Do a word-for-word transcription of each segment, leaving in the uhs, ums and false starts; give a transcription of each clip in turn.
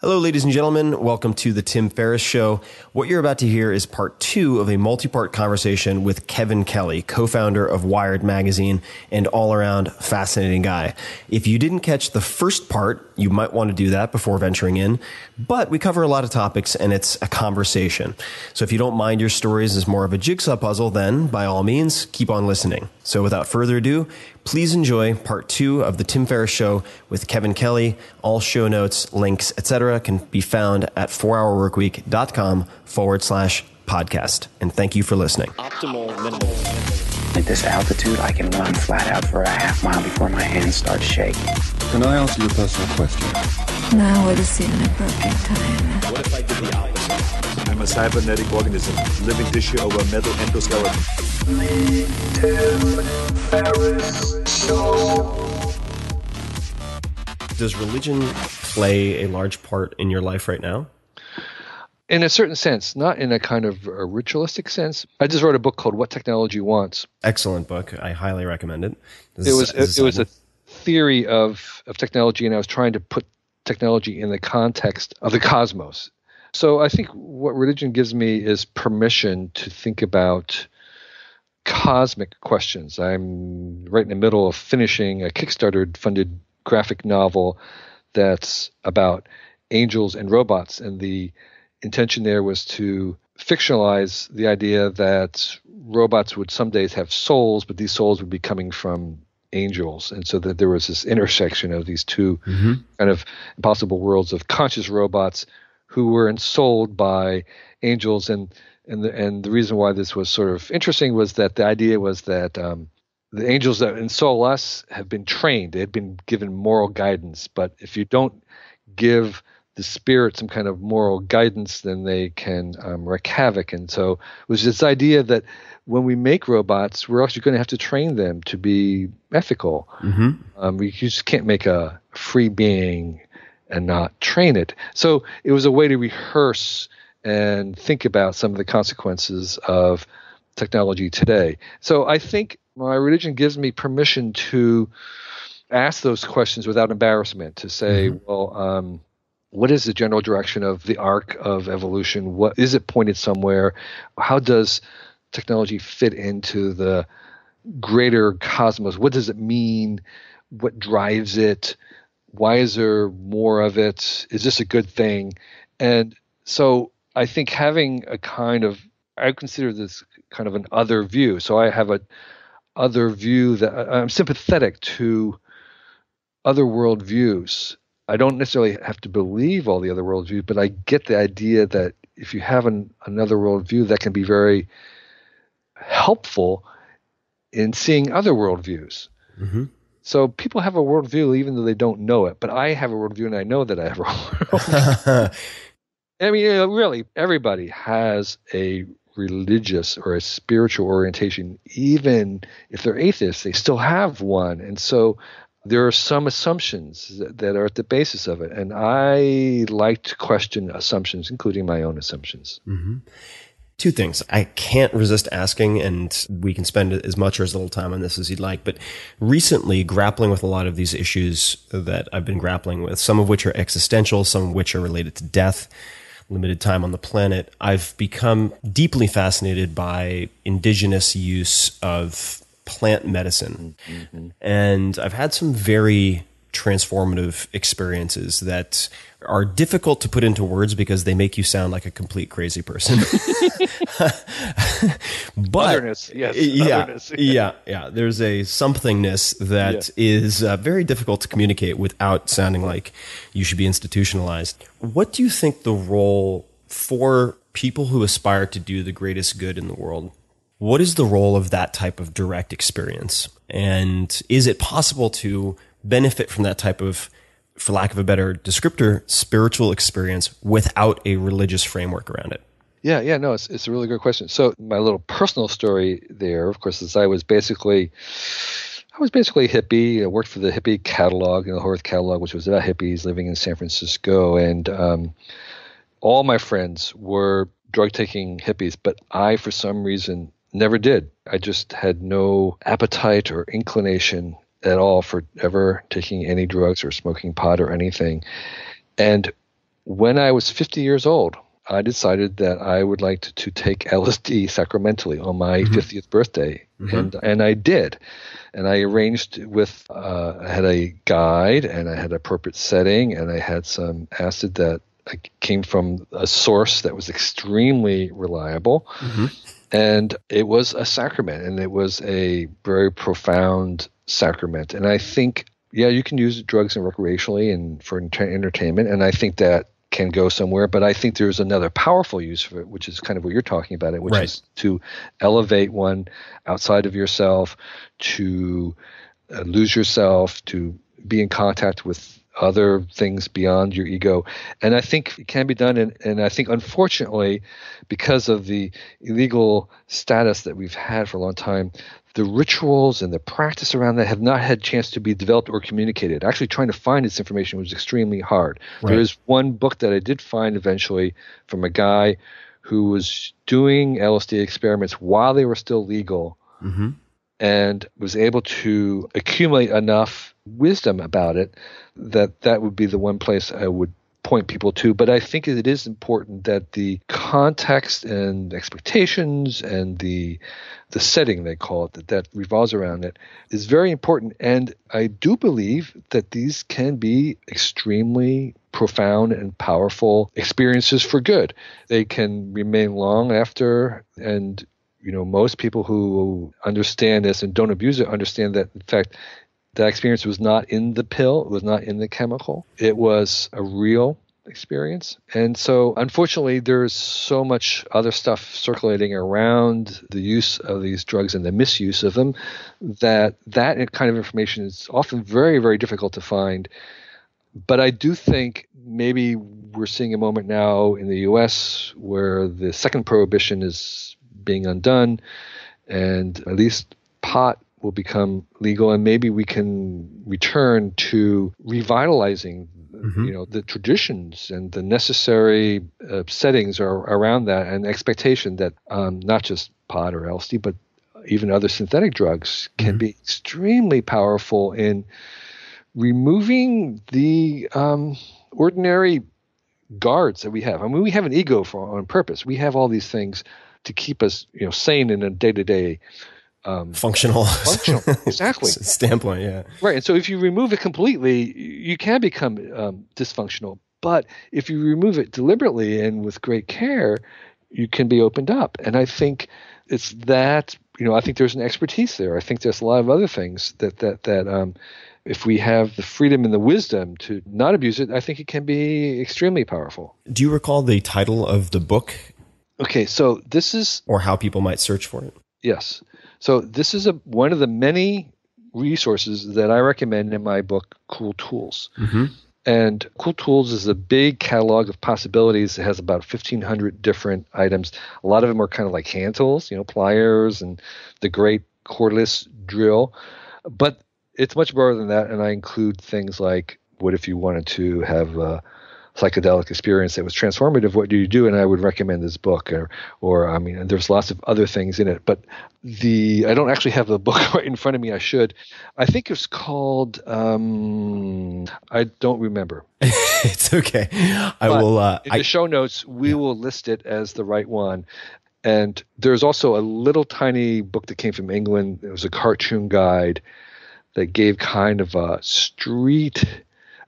Hello, ladies and gentlemen. Welcome to the Tim Ferriss Show. What you're about to hear is part two of a multi-part conversation with Kevin Kelly, co-founder of Wired Magazine and all-around fascinating guy. If you didn't catch the first part, you might want to do that before venturing in, but we cover a lot of topics and it's a conversation. So if you don't mind your stories as more of a jigsaw puzzle, then by all means, keep on listening. So without further ado, please enjoy part two of the Tim Ferriss Show with Kevin Kelly. All show notes, links, et cetera can be found at four hour work week dot com forward slash podcast. And thank you for listening. Optimal minimal. At this altitude, I can run flat out for a half mile before my hands start shaking. Can I answer your personal question? Now would seem an appropriate time. What if I did the opposite? I'm a cybernetic organism, living tissue over metal endoskeleton. Me, Tim Ferriss Show. Does religion play a large part in your life right now? In a certain sense, not in a kind of a ritualistic sense. I just wrote a book called What Technology Wants. Excellent book. I highly recommend it. This it was is, it, it was a theory of, of technology, and I was trying to put technology in the context of the cosmos. So I think what religion gives me is permission to think about cosmic questions. I'm right in the middle of finishing a Kickstarter-funded graphic novel that's about angels and robots, and the intention there was to fictionalize the idea that robots would some days have souls, but these souls would be coming from angels, and so that there was this intersection of these two mm-hmm. kind of impossible worlds of conscious robots who were ensouled by angels, and and the, and the reason why this was sort of interesting was that the idea was that um, the angels that ensoul us have been trained. They've been given moral guidance. But if you don't give the spirit some kind of moral guidance, then they can um, wreak havoc. And so it was this idea that when we make robots, we're actually going to have to train them to be ethical. Mm-hmm. Um, we just can't make a free being and not train it. So it was a way to rehearse and think about some of the consequences of technology today. So I think my religion gives me permission to ask those questions without embarrassment, to say, mm-hmm. well, um, what is the general direction of the arc of evolution? What is it pointed somewhere? How does technology fit into the greater cosmos? What does it mean? What drives it? Why is there more of it? Is this a good thing? And so I think having a kind of – I consider this kind of an other view. So I have a – other view that I'm sympathetic to other world views. I don't necessarily have to believe all the other world views, but I get the idea that if you have an, another world view, that can be very helpful in seeing other world views. Mm-hmm. So people have a world view even though they don't know it, but I have a world view and I know that I have a world view. I mean, really, everybody has a religious or a spiritual orientation. Even if they're atheists, they still have one. And so there are some assumptions that, that are at the basis of it. And I like to question assumptions, including my own assumptions. Mm-hmm. Two things. I can't resist asking, and we can spend as much or as little time on this as you'd like, but recently grappling with a lot of these issues that I've been grappling with, some of which are existential, some of which are related to death, limited time on the planet, I've become deeply fascinated by indigenous use of plant medicine. Mm-hmm. And I've had some very transformative experiences that are difficult to put into words because they make you sound like a complete crazy person. But otherness, yes, yeah, otherness, yeah, yeah, yeah. There's a somethingness that yeah. is uh, very difficult to communicate without sounding like you should be institutionalized. What do you think the role for people who aspire to do the greatest good in the world? What is the role of that type of direct experience? And is it possible to benefit from that type of, for lack of a better descriptor, spiritual experience without a religious framework around it? Yeah, yeah, no, it's it's a really good question. So my little personal story there, of course, is I was basically, I was basically a hippie. I worked for the hippie catalog, you know, the Whole Earth catalog, which was about hippies living in San Francisco. And um, all my friends were drug-taking hippies, but I, for some reason, never did. I just had no appetite or inclination at all for ever taking any drugs or smoking pot or anything. And When I was fifty years old, I decided that I would like to, to take L S D sacramentally on my mm-hmm. fiftieth birthday. Mm-hmm. And and I did. And I arranged with, uh, I had a guide and I had an appropriate setting and I had some acid that came from a source that was extremely reliable. Mm-hmm. And it was a sacrament and it was a very profound sacrament. And I think, yeah, you can use drugs and recreationally and for entertainment. And I think that can go somewhere, but I think there's another powerful use for it, which is kind of what you're talking about, it, which right. is to elevate one outside of yourself, to uh, lose yourself, to be in contact with other things beyond your ego. And I think it can be done. And, and I think, unfortunately, because of the illegal status that we've had for a long time, the rituals and the practice around that have not had a chance to be developed or communicated. Actually, trying to find this information was extremely hard. Right. There is one book that I did find eventually from a guy who was doing L S D experiments while they were still legal mm-hmm. and was able to accumulate enough wisdom about it that that would be the one place I would point people to. But I think it is important that the context and expectations and the the setting, they call it, that, that revolves around it is very important. And I do believe that these can be extremely profound and powerful experiences for good. They can remain long after, and you know, most people who understand this and don't abuse it understand that, in fact, that experience was not in the pill. It was not in the chemical. It was a real experience. And so, unfortunately, there's so much other stuff circulating around the use of these drugs and the misuse of them that that kind of information is often very, very difficult to find. But I do think maybe we're seeing a moment now in the U S where the second prohibition is being undone, and at least pot will become legal, and maybe we can return to revitalizing mm-hmm. you know, the traditions and the necessary uh, settings are around that, and expectation that um, not just pot or L S D, but even other synthetic drugs can mm-hmm. be extremely powerful in removing the um, ordinary guards that we have. I mean, we have an ego for, on purpose. We have all these things to keep us, you know, sane in a day-to-day Um, functional, functional, exactly. standpoint, yeah. Right, and so if you remove it completely, you can become um, dysfunctional. But if you remove it deliberately and with great care, you can be opened up. And I think it's that, you know, I think there's an expertise there. I think there's a lot of other things that that that um, if we have the freedom and the wisdom to not abuse it, I think it can be extremely powerful. Do you recall the title of the book? Okay, so this is, or how people might search for it. Yes. So this is a, one of the many resources that I recommend in my book, Cool Tools. Mm-hmm. And Cool Tools is a big catalog of possibilities. It has about fifteen hundred different items. A lot of them are kind of like hand tools, you know, pliers and the great cordless drill. But it's much broader than that, and I include things like, what if you wanted to have a psychedelic experience that was transformative, what do you do? And I would recommend this book, or, or I mean, there's lots of other things in it, but the, I don't actually have the book right in front of me. I should, I think it's called, um, I don't remember. It's okay. I but will, uh, in the I, show notes, we yeah. will list it as the right one. And there's also a little tiny book that came from England. It was a cartoon guide that gave kind of a street,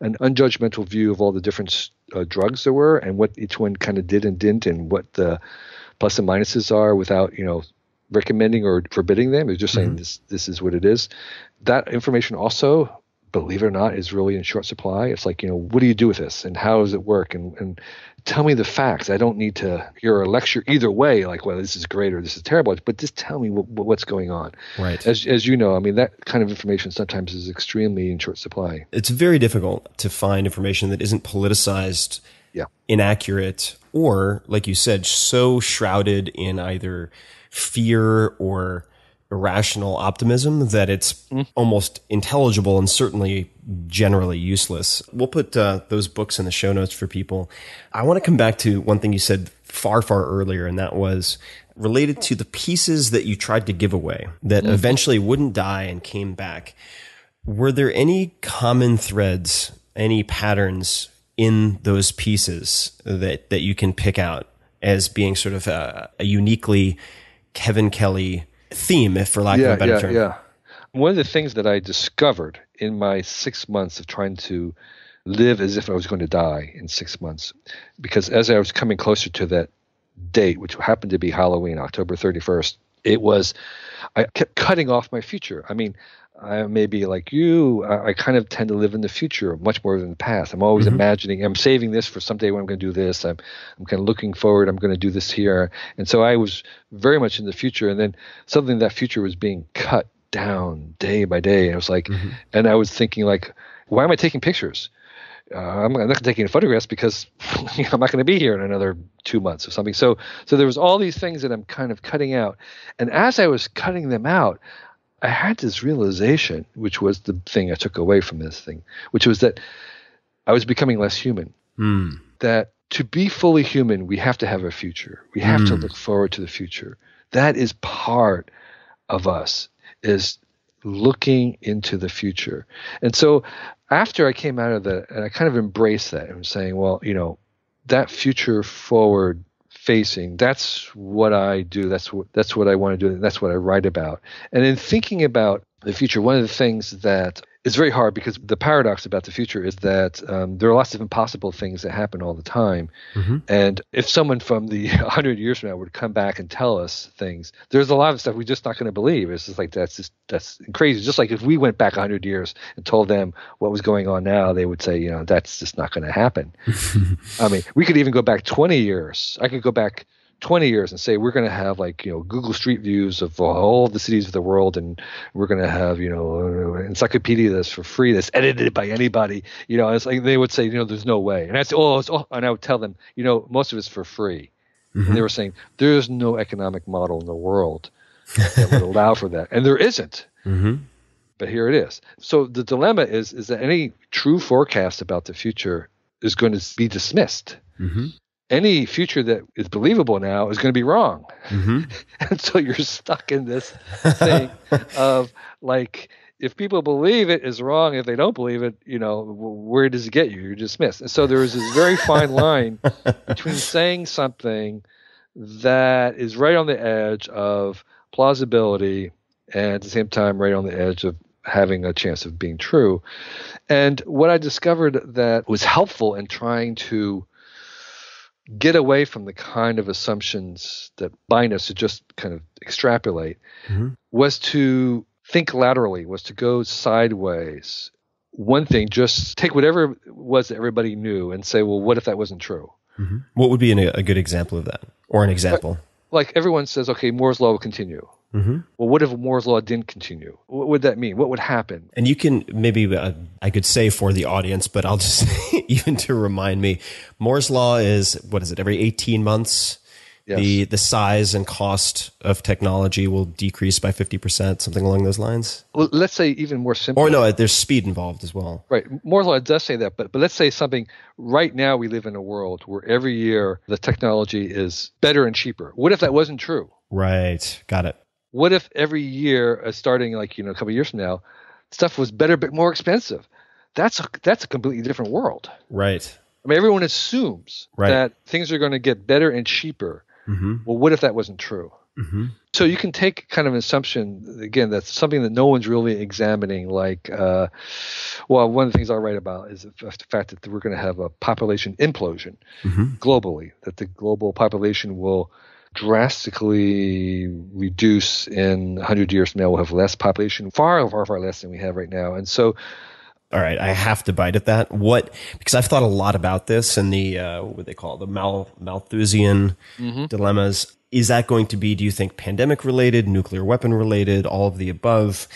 an unjudgmental view of all the different uh, drugs there were and what each one kind of did and didn't, and what the plus and minuses are without, you know, recommending or forbidding them. It's just saying mm-hmm. this this is what it is. That information also, believe it or not, is really in short supply. It's like, you know, what do you do with this and how does it work? And, and tell me the facts. I don't need to hear a lecture either way, like, well, this is great or this is terrible, but just tell me what, what's going on. Right. As, as you know, I mean, that kind of information sometimes is extremely in short supply. It's very difficult to find information that isn't politicized, yeah. inaccurate, or, like you said, so shrouded in either fear or irrational optimism that it's mm. almost intelligible and certainly generally useless. We'll put uh, those books in the show notes for people. I want to come back to one thing you said far, far earlier, and that was related to the pieces that you tried to give away that mm. eventually wouldn't die and came back. Were there any common threads, any patterns in those pieces that, that you can pick out as being sort of a, a uniquely Kevin Kelly theme, if for lack yeah, of a better yeah, term? Yeah, yeah. One of the things that I discovered in my six months of trying to live as if I was going to die in six months, because as I was coming closer to that date, which happened to be Halloween, October thirty-first, it was, I kept cutting off my future. I mean, I may be like you, I, I kind of tend to live in the future much more than the past. I'm always mm-hmm. imagining, I'm saving this for someday when I'm going to do this. I'm, I'm kind of looking forward, I'm going to do this here. And so I was very much in the future. And then suddenly that future was being cut down day by day. And I was like, mm-hmm. and I was thinking like, why am I taking pictures? Uh, I'm not taking photographs because you know, I'm not going to be here in another two months or something. So, so there was all these things that I'm kind of cutting out. And as I was cutting them out, I had this realization, which was the thing I took away from this thing, which was that I was becoming less human. Mm. That to be fully human, we have to have a future. We have mm. to look forward to the future. That is part of us, is looking into the future. And so after I came out of that, and I kind of embraced that and saying, well, you know, that future forward facing, that's what I do. That's what, that's what I want to do. And that's what I write about. And in thinking about the future, one of the things that is very hard, because the paradox about the future is that um, there are lots of impossible things that happen all the time. Mm-hmm. And if someone from the one hundred years from now were to come back and tell us things, there's a lot of stuff we're just not going to believe. It's just like, that's just, that's crazy. Just like if we went back one hundred years and told them what was going on now, they would say, you know, that's just not going to happen. I mean, we could even go back twenty years. I could go back twenty years and say, we're going to have like, you know, Google Street Views of all the cities of the world. And we're going to have, you know, encyclopedia that's for free, that's edited by anybody, you know, it's like, they would say, you know, there's no way. And I'd say, oh, it's, oh, and I would tell them, you know, most of it's for free. Mm-hmm. And they were saying, there's no economic model in the world that would allow for that. And there isn't. Mm-hmm. But here it is. So the dilemma is, is that any true forecast about the future is going to be dismissed. Mm-hmm. Any future that is believable now is going to be wrong. Mm-hmm. And so you're stuck in this thing of like, if people believe it is wrong, if they don't believe it, you know, where does it get you? You're dismissed. And so there is this very fine line between saying something that is right on the edge of plausibility and at the same time right on the edge of having a chance of being true. And what I discovered that was helpful in trying to get away from the kind of assumptions that bind us to just kind of extrapolate, mm-hmm. was to think laterally, was to go sideways. One thing, just take whatever it was that everybody knew and say, well, what if that wasn't true? Mm-hmm. What would be an, a good example of that, or an example? Like, like everyone says, okay, Moore's Law will continue. Mm-hmm. Well, what if Moore's Law didn't continue? What would that mean? What would happen? And you can maybe, uh, I could say for the audience, but I'll just, even to remind me, Moore's Law is, what is it, every eighteen months, yes. the, the size and cost of technology will decrease by fifty percent, something along those lines? Well, let's say even more simple. Or no, there's speed involved as well. Right. Moore's Law does say that, but, but let's say something, right now we live in a world where every year the technology is better and cheaper. What if that wasn't true? Right. Got it. What if every year, uh, starting like, you know, a couple of years from now, stuff was better but more expensive? That's a, that's a completely different world. Right. I mean, everyone assumes right. that things are going to get better and cheaper. Mm-hmm. Well, what if that wasn't true? Mm-hmm. So you can take kind of an assumption, again, that's something that no one's really examining. Like, uh, well, one of the things I write about is the fact that we're going to have a population implosion mm-hmm. globally, that the global population will drastically reduce in one hundred years from now. We'll have less population, far, far, far less than we have right now. And so, all right, I have to bite at that. What, because I've thought a lot about this and the, uh, what they call it, the Mal, Malthusian mm-hmm. dilemmas. Is that going to be, do you think, pandemic related, nuclear weapon related, all of the above?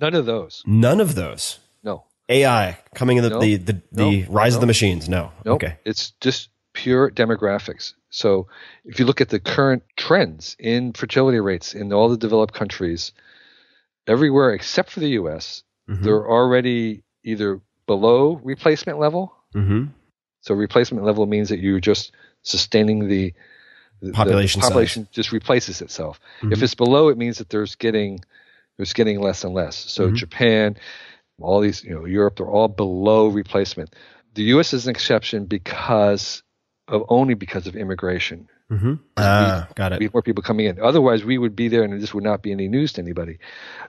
None of those. None of those. No. A I coming in the, no. the, the, the no. rise no. of the machines. No. no. Okay. It's just pure demographics. So if you look at the current trends in fertility rates in all the developed countries, everywhere except for the U S, mm-hmm. they're already either below replacement level. Mm-hmm. So replacement level means that you're just sustaining the, the population. The population size. Just replaces itself. Mm-hmm. If it's below, it means that there's getting there's getting less and less. So mm-hmm. Japan, all these, you know, Europe, they're all below replacement. The U S is an exception because of only because of immigration. Mm-hmm. Ah, we, got it. We have more people coming in. Otherwise, we would be there, and this would not be any news to anybody.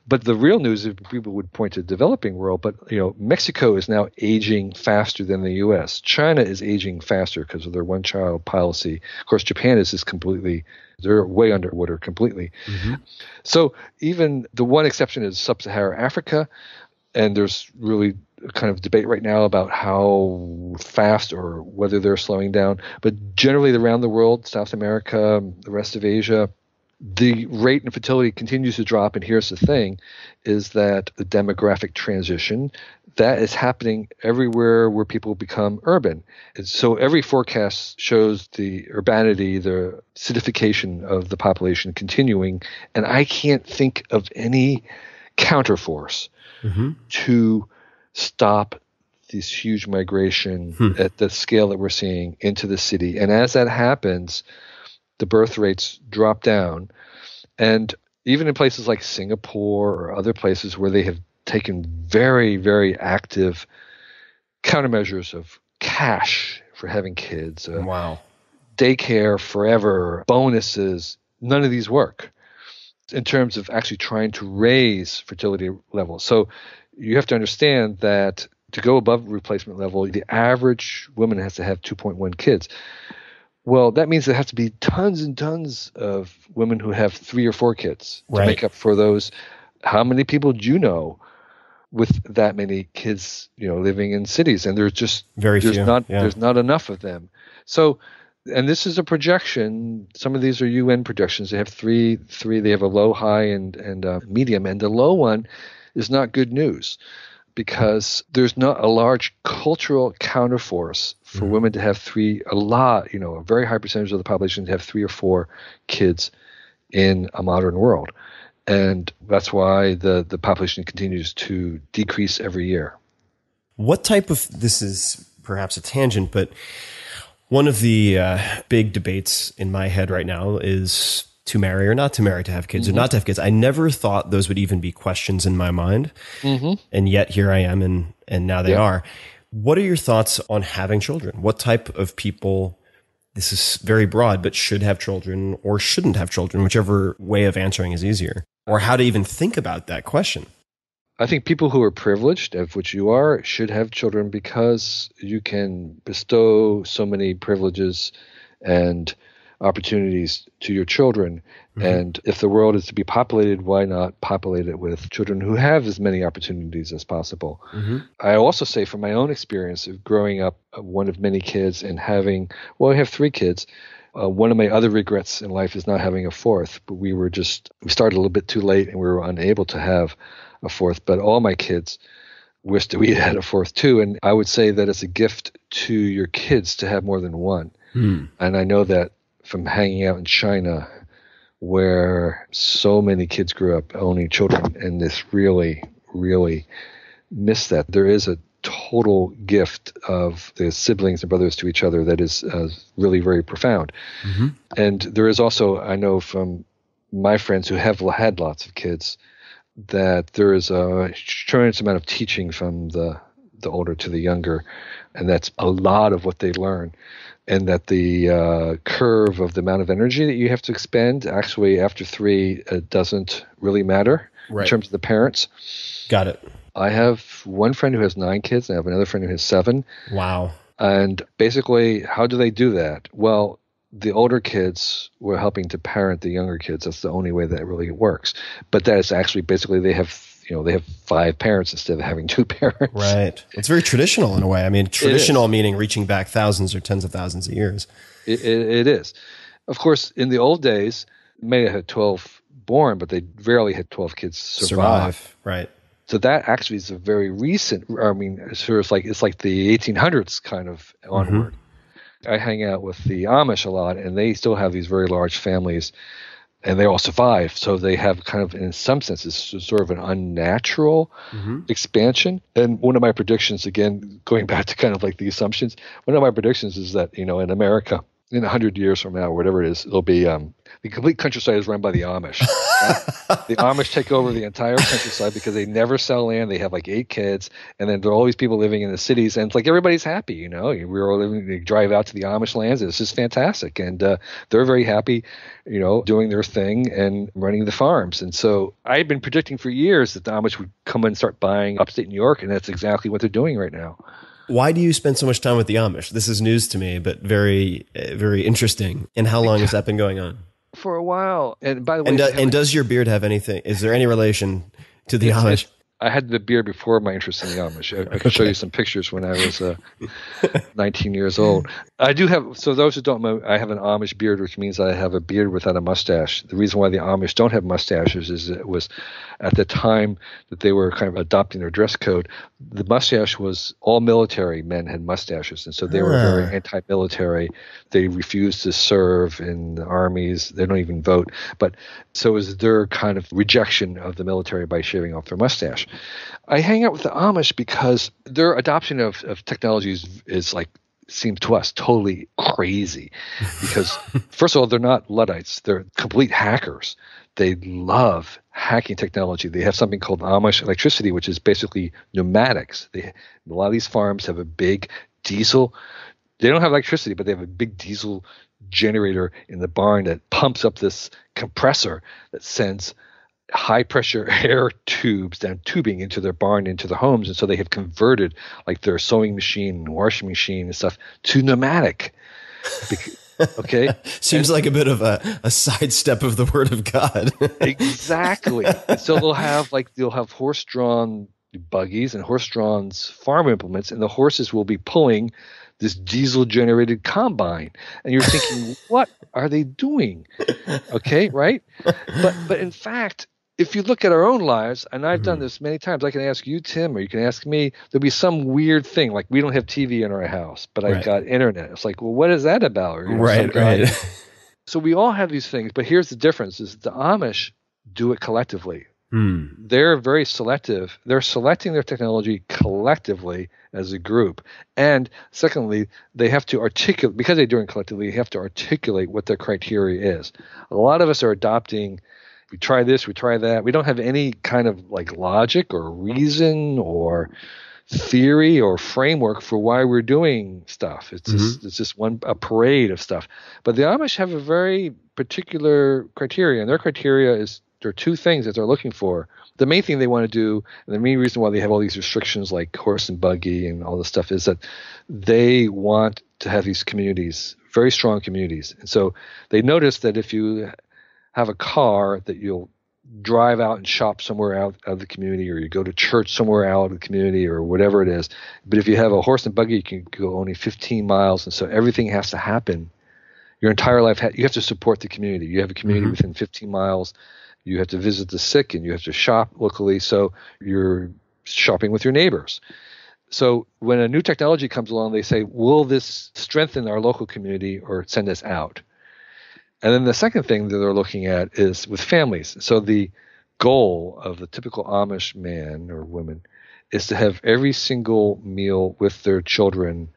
But the real news is people would point to the developing world. But you know, Mexico is now aging faster than the U S. China is aging faster because of their one-child policy. Of course, Japan is just completely they're way underwater completely. Mm-hmm. So even the one exception is Sub-Saharan Africa, and there's really kind of debate right now about how fast or whether they're slowing down. But generally around the world, South America, the rest of Asia, the rate in fertility continues to drop. And here's the thing, is that the demographic transition, that is happening everywhere where people become urban. And so every forecast shows the urbanity, the citification of the population continuing. And I can't think of any counterforce mm-hmm. to stop this huge migration hmm. at the scale that we're seeing into the city. And as that happens, the birth rates drop down. And even in places like Singapore or other places where they have taken very, very active countermeasures of cash for having kids, uh, wow. daycare forever, bonuses, none of these work in terms of actually trying to raise fertility levels. So you have to understand that to go above replacement level, the average woman has to have two point one kids. Well, that means there have to be tons and tons of women who have three or four kids right. to make up for those. How many people do you know with that many kids, you know, living in cities? And there's just very there's few. Not yeah. there's not enough of them. So, and this is a projection. Some of these are U N projections. They have three, three. They have a low, high, and and uh, medium, and the low one is not good news because there's not a large cultural counterforce for mm-hmm. women to have three, a lot, you know, a very high percentage of the population to have three or four kids in a modern world. And that's why the, the population continues to decrease every year. What type of, this is perhaps a tangent, but one of the uh, big debates in my head right now is to marry or not to marry, to have kids mm-hmm. or not to have kids. I never thought those would even be questions in my mind. Mm-hmm. And yet here I am and and now they yeah. are. What are your thoughts on having children? What type of people, this is very broad, but should have children or shouldn't have children, whichever way of answering is easier, or how to even think about that question? I think people who are privileged, of which you are, should have children because you can bestow so many privileges and opportunities to your children. Mm-hmm. And if the world is to be populated, why not populate it with children who have as many opportunities as possible? Mm-hmm. I also say from my own experience of growing up one of many kids and having, well, I have three kids. Uh, one of my other regrets in life is not having a fourth, but we were just, we started a little bit too late and we were unable to have a fourth, but all my kids wished that we had a fourth too. And I would say that it's a gift to your kids to have more than one. Mm. And I know that from hanging out in China, where so many kids grew up owning children, and this really, really missed that. There is a total gift of the siblings and brothers to each other that is uh, really very profound. Mm-hmm. And there is also, I know from my friends who have had lots of kids, that there is a tremendous amount of teaching from the the older to the younger, and that's a lot of what they learn. And that the uh, curve of the amount of energy that you have to expend actually after three uh, doesn't really matter right. in terms of the parents. Got it. I have one friend who has nine kids, and I have another friend who has seven. Wow. And basically, how do they do that? Well, the older kids were helping to parent the younger kids. That's the only way that really works. But that is actually basically they have you know, they have five parents instead of having two parents. Right. It's very traditional in a way. I mean, traditional meaning reaching back thousands or tens of thousands of years. It, it, it is. Of course, in the old days, may have had twelve born, but they rarely had twelve kids survive. survive. Right. So that actually is a very recent, I mean, sort of like, it's like the eighteen hundreds kind of onward. Mm-hmm. I hang out with the Amish a lot, and they still have these very large families. And they all survive. So they have kind of, in some senses, sort of an unnatural mm-hmm. expansion. And one of my predictions, again, going back to kind of like the assumptions, one of my predictions is that, you know, in America, in a hundred years from now, whatever it is, it'll be um, the complete countryside is run by the Amish. The Amish take over the entire countryside because they never sell land. They have like eight kids, and then there are all these people living in the cities, and it's like everybody's happy, you know. We're all living, they drive out to the Amish lands, and it's just fantastic. And uh, they're very happy, you know, doing their thing and running the farms. And so I had been predicting for years that the Amish would come and start buying upstate New York, and that's exactly what they're doing right now. Why do you spend so much time with the Amish? This is news to me, but very, very interesting. And how long has that been going on? For a while. And by the way, and, uh, and does your beard have anything? Is there any relation to the Amish? I had the beard before my interest in the Amish. I, I can show you some pictures when I was uh, nineteen years old. I do have, so those who don't know, I have an Amish beard, which means I have a beard without a mustache. The reason why the Amish don't have mustaches is it was at the time that they were kind of adopting their dress code, the mustache was, all military men had mustaches. And so they were very anti-military. They refused to serve in the armies. They don't even vote. But so it was their kind of rejection of the military by shaving off their mustache. I hang out with the Amish because their adoption of, of technologies is, is like, seems to us totally crazy because first of all, they're not Luddites. They're complete hackers. They love hacking technology. They have something called Amish electricity, which is basically pneumatics. They, a lot of these farms have a big diesel. They don't have electricity, but they have a big diesel generator in the barn that pumps up this compressor that sends high pressure air tubes down tubing into their barn, into their homes. And so they have converted like their sewing machine and washing machine and stuff to pneumatic. Okay. Seems and, like a bit of a, a sidestep of the word of God. Exactly. And so they'll have like, they'll have horse drawn buggies and horse drawn farm implements, and the horses will be pulling this diesel generated combine. And you're thinking, what are they doing? Okay. Right. But, but in fact, if you look at our own lives, and I've done this many times, I can ask you, Tim, or you can ask me, there'll be some weird thing. Like we don't have T V in our house, but right. I've got internet. It's like, well, what is that about? Or, you know, right, right. So we all have these things, but here's the difference is the Amish do it collectively. Hmm. They're very selective. They're selecting their technology collectively as a group. And secondly, they have to articulate, because they're doing it collectively, they have to articulate what their criteria is. A lot of us are adopting, we try this, we try that. We don't have any kind of like logic or reason or theory or framework for why we're doing stuff. It's mm-hmm. just, it's just one a parade of stuff. But the Amish have a very particular criteria, and their criteria is there are two things that they're looking for. The main thing they want to do, and the main reason why they have all these restrictions like horse and buggy and all this stuff, is that they want to have these communities, very strong communities. And so they notice that if you have a car, that you'll drive out and shop somewhere out of the community, or you go to church somewhere out of the community, or whatever it is. But if you have a horse and buggy, you can go only fifteen miles, and so everything has to happen. Your entire life, you have to support the community. You have a community mm-hmm. within fifteen miles. You have to visit the sick, and you have to shop locally, so you're shopping with your neighbors. So when a new technology comes along, they say, will this strengthen our local community or send us out? And then the second thing that they're looking at is with families. So the goal of the typical Amish man or woman is to have every single meal with their children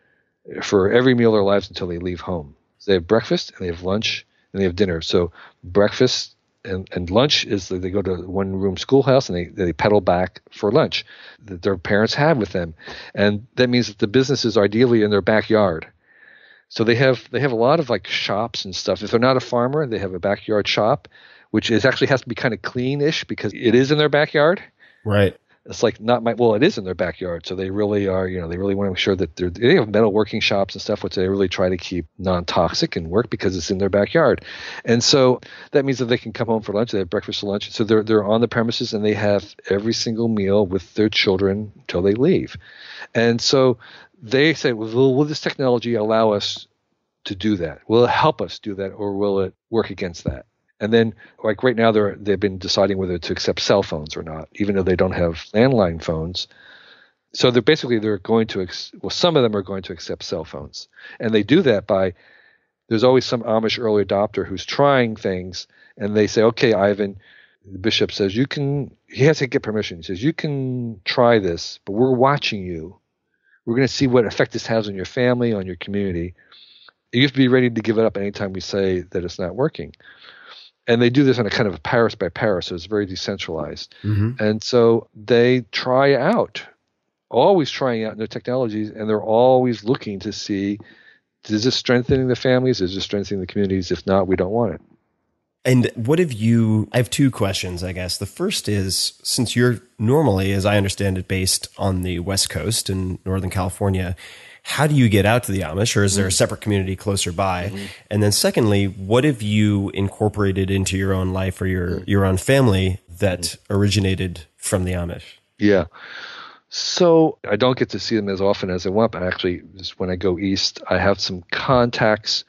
for every meal of their lives until they leave home. So they have breakfast, and they have lunch, and they have dinner. So breakfast And, and lunch is that they go to one room schoolhouse, and they, they pedal back for lunch that their parents have with them. And that means that the business is ideally in their backyard. So they have they have a lot of like shops and stuff. If they're not a farmer, they have a backyard shop, which is actually has to be kind of cleanish because it is in their backyard. Right. It's like not my, well, it is in their backyard. So they really are, you know, they really want to make sure that they're, they have metalworking shops and stuff, which they really try to keep non-toxic and work because it's in their backyard. And so that means that they can come home for lunch. They have breakfast or lunch. So they're, they're on the premises, and they have every single meal with their children until they leave. And so they say, well, will, will this technology allow us to do that? Will it help us do that, or will it work against that? And then, like right now, they're, they've been deciding whether to accept cell phones or not, even though they don't have landline phones. So they're basically they're going to ex- – well, some of them are going to accept cell phones. And they do that by – there's always some Amish early adopter who's trying things, and they say, okay, Ivan, the bishop says you can – he has to get permission. He says you can try this, but we're watching you. We're going to see what effect this has on your family, on your community. You have to be ready to give it up anytime we say that it's not working. And they do this on a kind of a Paris by Paris, so it's very decentralized. Mm-hmm. And so they try out, always trying out new technologies, and they're always looking to see, is this strengthening the families? Is this strengthening the communities? If not, we don't want it. And what have you, I have two questions, I guess. The first is, since you're normally, as I understand it, based on the West Coast in Northern California, how do you get out to the Amish, or is there a separate community closer by? Mm-hmm. And then secondly, what have you incorporated into your own life or your, mm-hmm. your own family that mm-hmm. originated from the Amish? Yeah. So I don't get to see them as often as I want, but actually just when I go east, I have some contacts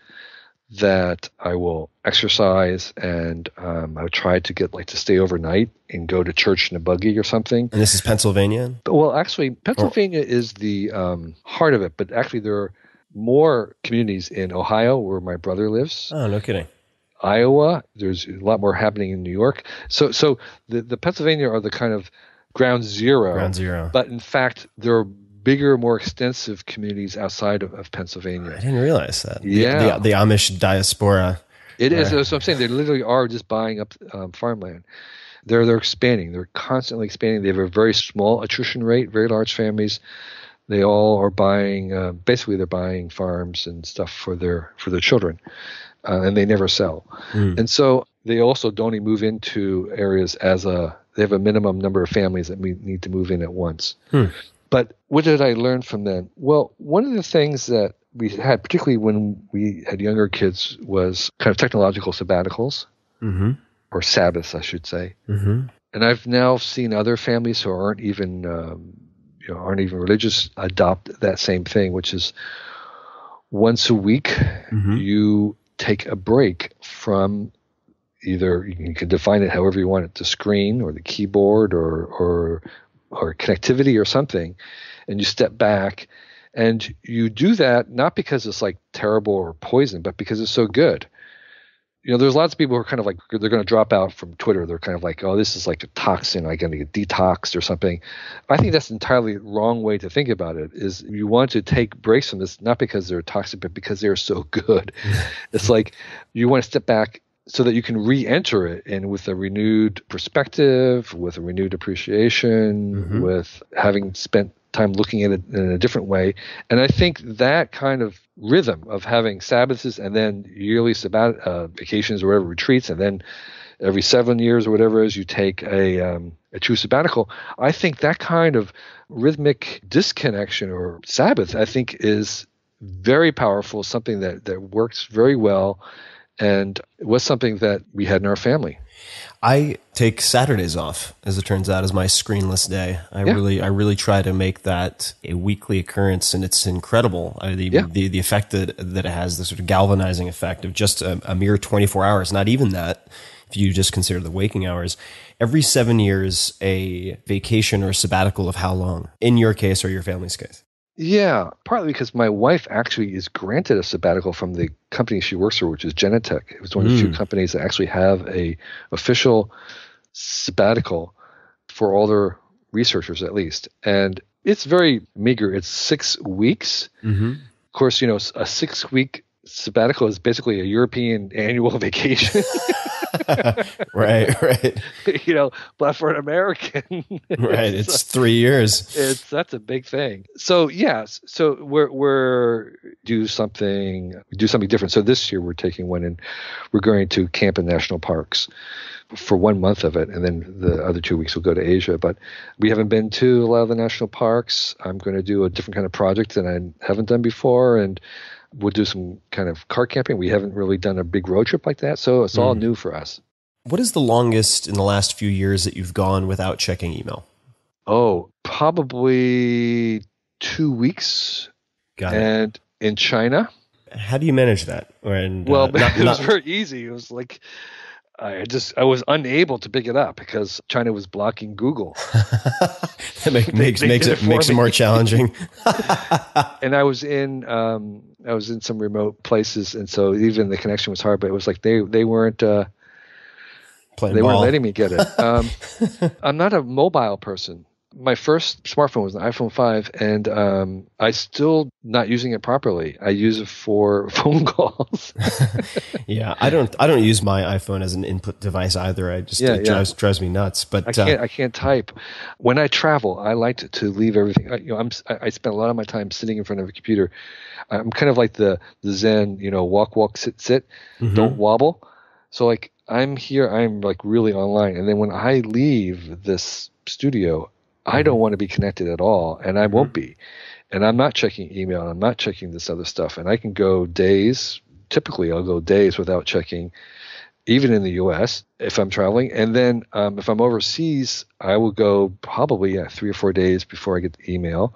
that I will exercise, and um, I try to get like to stay overnight and go to church in a buggy or something. And this is Pennsylvania? But, well, actually, Pennsylvania oh. is the um, heart of it, but actually there are more communities in Ohio where my brother lives. Oh, no kidding. Iowa, there's a lot more happening in New York. So so the, the Pennsylvania are the kind of ground zero. Ground zero. But in fact, there are bigger, more extensive communities outside of, of Pennsylvania. I didn't realize that. Yeah. The, the, the Amish diaspora. It is. So I'm saying they literally are just buying up um, farmland. They're they're expanding. They're constantly expanding. They have a very small attrition rate, very large families. They all are buying, uh, basically they're buying farms and stuff for their for their children, uh, and they never sell. Mm. And so they also don't only move into areas as a, they have a minimum number of families that we need to move in at once. Hmm. But what did I learn from them? Well, one of the things that we had, particularly when we had younger kids, was kind of technological sabbaticals, mm-hmm. or Sabbaths, I should say. Mm-hmm. And I've now seen other families who aren't even, um, you know, aren't even religious adopt that same thing, which is once a week mm-hmm. you take a break from either, you can define it however you want it, the screen or the keyboard or or or connectivity or something, and you step back, and you do that not because it's like terrible or poison, but because it's so good. You know, there's lots of people who are kind of like, they're going to drop out from Twitter. They're kind of like, oh, this is like a toxin. I'm going to get detoxed or something. I think that's entirely wrong way to think about it, is you want to take breaks from this, not because they're toxic, but because they're so good. It's like you want to step back so that you can re-enter it, and with a renewed perspective, with a renewed appreciation, mm-hmm. with having spent time looking at it in a different way. And I think that kind of rhythm of having Sabbaths and then yearly sabbat- uh, vacations or whatever, retreats, and then every seven years or whatever it is, you take a, um, a true sabbatical. I think that kind of rhythmic disconnection or Sabbath, I think, is very powerful, something that, that works very well. And it was something that we had in our family. I take Saturdays off, as it turns out, as my screenless day. I yeah. really I really try to make that a weekly occurrence, and it's incredible. I, the, yeah. the the effect that, that it has, the sort of galvanizing effect of just a, a mere twenty-four hours, not even that, if you just consider the waking hours. Every seven years, a vacation or sabbatical of how long, in your case or your family's case? Yeah, partly because my wife actually is granted a sabbatical from the company she works for, which is Genentech. It was one of the mm. few companies that actually have a official sabbatical for all their researchers, at least. And it's very meager. It's six weeks. Mm-hmm. Of course, you know, a six-week sabbatical is basically a European annual vacation. Right, right. You know, but for an American, right, it's, it's three years. It's that's a big thing. So yes, so we're we're do something do something different. So this year we're taking one, and we're going to camp in national parks for one month of it, and then the other two weeks we'll go to Asia. But we haven't been to a lot of the national parks. I'm going to do a different kind of project that I haven't done before, and we'll do some kind of car camping. We haven't really done a big road trip like that, so it's mm. all new for us. What is the longest in the last few years that you've gone without checking email? Oh, probably two weeks. Got it. And in China. How do you manage that? And, well, uh, not, it was not... very easy. It was like I just I was unable to pick it up because China was blocking Google. That make, makes they, they makes it, it makes me. it more challenging. And I was in. Um, I was in some remote places, and so even the connection was hard, but it was like they, they weren't uh, Playing they ball. weren't letting me get it. Um, I'm not a mobile person. My first smartphone was an iPhone five, and um, I'm still not using it properly. I use it for phone calls. yeah, I don't. I don't use my iPhone as an input device either. I just yeah, it yeah. drives drives me nuts. But I can't. Uh, I can't type. When I travel, I like to, to leave everything. I, you know, I'm. I, I spend a lot of my time sitting in front of a computer. I'm kind of like the the Zen. You know, walk, walk, sit, sit. Mm-hmm. Don't wobble. So like I'm here. I'm like really online. And then when I leave this studio, I don't want to be connected at all, and I won't be. And I'm not checking email, and I'm not checking this other stuff. And I can go days, typically I'll go days without checking, even in the U S if I'm traveling. And then um, if I'm overseas, I will go probably yeah, three or four days before I get the email.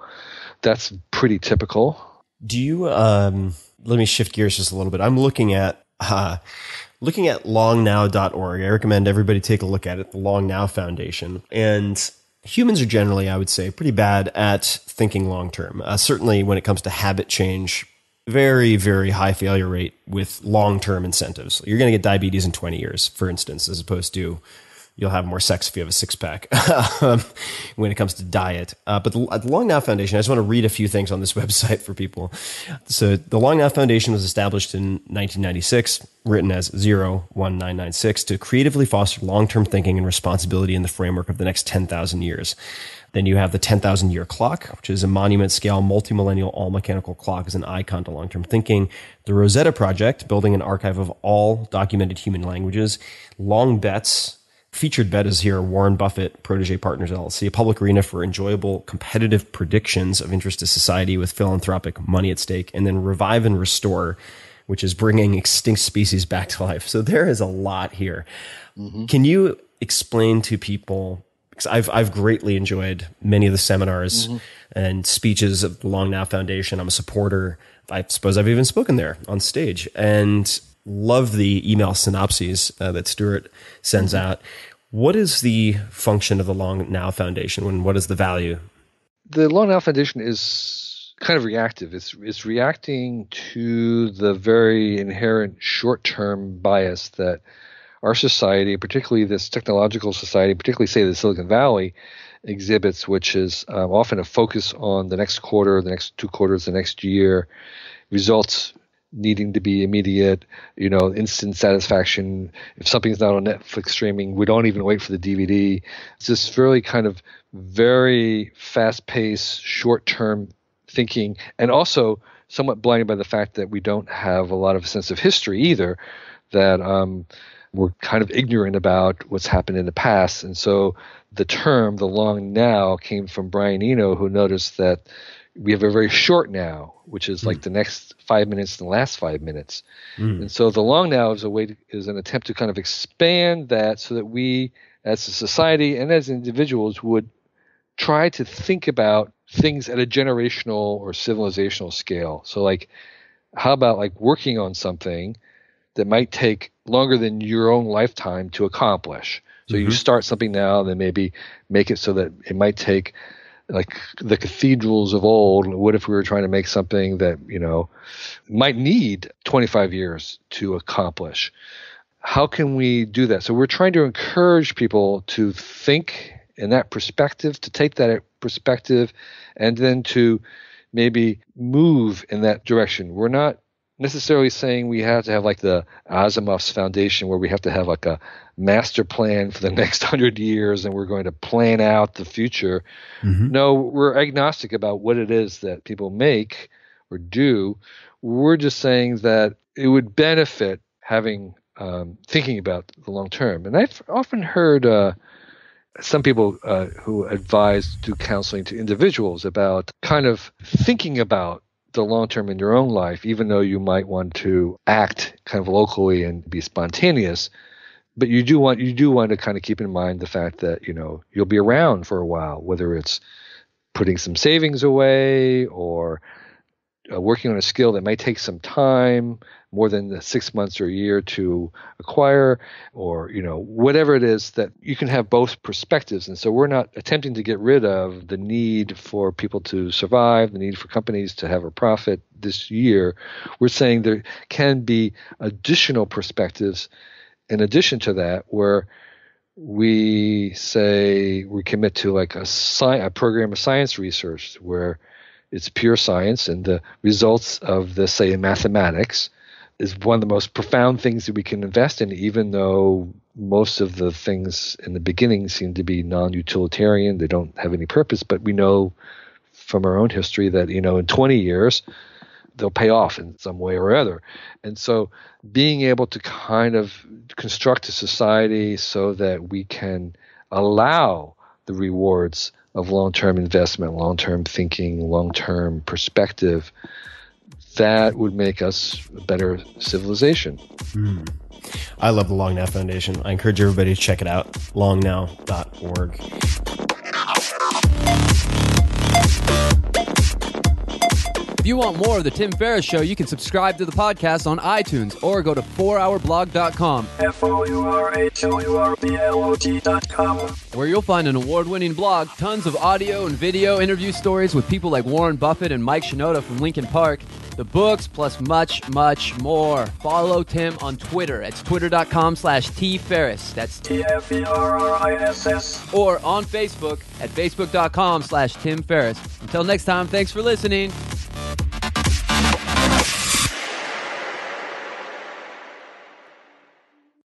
That's pretty typical. Do you um, – let me shift gears just a little bit. I'm looking at uh, – looking at long now dot org. I recommend everybody take a look at it, the Long Now Foundation. And – humans are generally, I would say, pretty bad at thinking long-term. Uh, certainly when it comes to habit change, very, very high failure rate with long-term incentives. You're going to get diabetes in twenty years, for instance, as opposed to you'll have more sex if you have a six-pack when it comes to diet. Uh, but the, the Long Now Foundation, I just want to read a few things on this website for people. So the Long Now Foundation was established in nineteen ninety-six, written as zero one nine nine six, to creatively foster long-term thinking and responsibility in the framework of the next ten thousand years. Then you have the ten thousand year clock, which is a monument-scale, multi-millennial, all-mechanical clock as an icon to long-term thinking. The Rosetta Project, building an archive of all documented human languages. Long Bets, featured bet is here, Warren Buffett, Protege Partners L L C, a public arena for enjoyable, competitive predictions of interest to society with philanthropic money at stake. And then Revive and Restore, which is bringing extinct species back to life. So there is a lot here. Mm-hmm. Can you explain to people, because I've, I've greatly enjoyed many of the seminars mm-hmm. and speeches of the Long Now Foundation. I'm a supporter. I suppose I've even spoken there on stage. And love the email synopses uh, that Stuart sends mm-hmm. out. What is the function of the Long Now Foundation, and what is the value? The Long Now Foundation is kind of reactive. It's it's reacting to the very inherent short-term bias that our society, particularly this technological society, particularly, say, the Silicon Valley, exhibits, which is um, often a focus on the next quarter, the next two quarters, the next year, results needing to be immediate, you know, instant satisfaction. If something's not on Netflix streaming, we don't even wait for the D V D. It's this really kind of very fast-paced, short-term thinking, and also somewhat blinded by the fact that we don't have a lot of sense of history either, that um, we're kind of ignorant about what's happened in the past. And so the term, the long now, came from Brian Eno, who noticed that we have a very short now, which is like mm. the next five minutes and the last five minutes. Mm. And so the long now is a way to, is an attempt to kind of expand that so that we as a society and as individuals would try to think about things at a generational or civilizational scale. So like, how about like working on something that might take longer than your own lifetime to accomplish? So mm-hmm. you start something now, then maybe make it so that it might take like the cathedrals of old. What if we were trying to make something that, you know, might need twenty-five years to accomplish? How can we do that? So we're trying to encourage people to think in that perspective, to take that perspective, and then to maybe move in that direction. We're not necessarily saying we have to have like the Asimov's foundation where we have to have like a master plan for the next hundred years and we're going to plan out the future. Mm-hmm. No, we're agnostic about what it is that people make or do. We're just saying that it would benefit having um, thinking about the long term. And I've often heard uh, – some people uh, who advise do counseling to individuals about kind of thinking about the long term in your own life, even though you might want to act kind of locally and be spontaneous. But you do want you do want to kind of keep in mind the fact that, you know, you'll be around for a while, whether it's putting some savings away or uh, working on a skill that might take some time, more than six months or a year to acquire, or, you know, whatever it is, that you can have both perspectives. And so we're not attempting to get rid of the need for people to survive, the need for companies to have a profit this year. We're saying there can be additional perspectives in addition to that, where we say we commit to like a, sci- a program of science research where it's pure science, and the results of the, say, mathematics is one of the most profound things that we can invest in, even though most of the things in the beginning seem to be non-utilitarian. They don't have any purpose, but we know from our own history that, you know, in twenty years, they'll pay off in some way or other. And so being able to kind of construct a society so that we can allow the rewards of long-term investment, long-term thinking, long-term perspective, that would make us a better civilization. Mm. I love the Long Now Foundation. I encourage everybody to check it out, long now dot org. If you want more of The Tim Ferriss Show, you can subscribe to the podcast on iTunes or go to four hour blog dot com, F O U R H O U R B L O G dot com, where you'll find an award-winning blog, tons of audio and video interview stories with people like Warren Buffett and Mike Shinoda from Linkin Park, the books, plus much, much more. Follow Tim on Twitter. It's twitter.com slash tferriss. That's T F E R R I S S. Or on Facebook at facebook.com slash timferriss. Until next time, thanks for listening.